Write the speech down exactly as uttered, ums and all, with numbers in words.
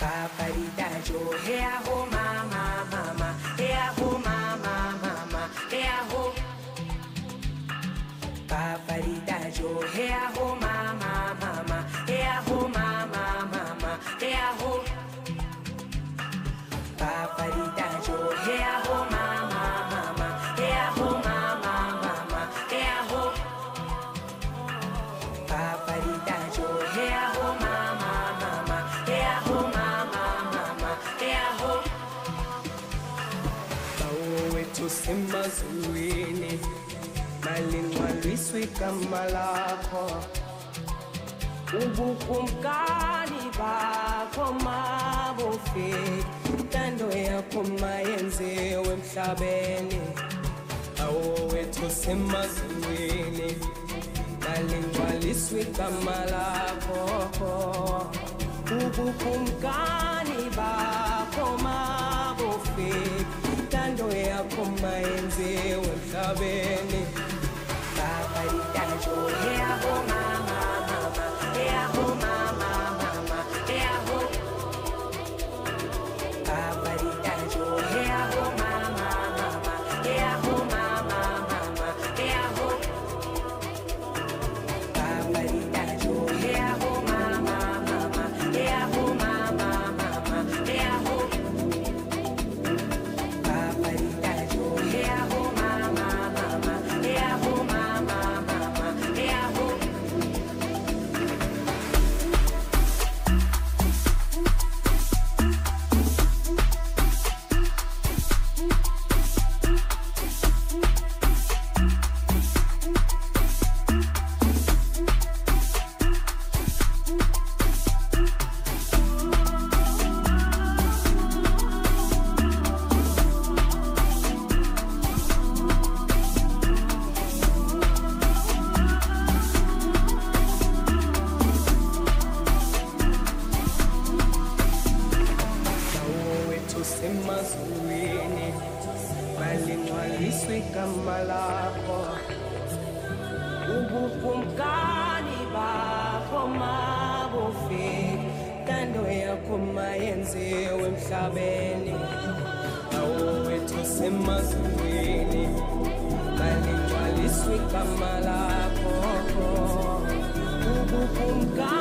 Paparita jo, hey ho mama mama, hey ho mama mama, hey ho. Paparita jo, hey ho mama mama, hey ho mama mama, hey ho. Paparita jo, hey ho mama mama, hey ho mama mama, hey ho. Paparita jo, hey ho mama mama, hey ho mama mama, hey ho. Baowe tu simba zuini, malinwa liswe kamalako, ubukumkani bako mabufi. Tando yako mayenziwe mshabeni Awowe tusema zuwini Nalingwa liswi kama lako Ubukumkani bako mabufi Tando yako mayenziwe mshabeni Paparita jo hea ho mama mama Hea ho mama mama Hea ho Paparita jo, hey ho mama mama, hey ho mama mama, hey ho. Paparita jo, hey ho mama mama, hey ho mama mama, hey ho. Paparita jo, hey ho mama mama, hey ho mama mama, hey ho. Kama lako, ubukumka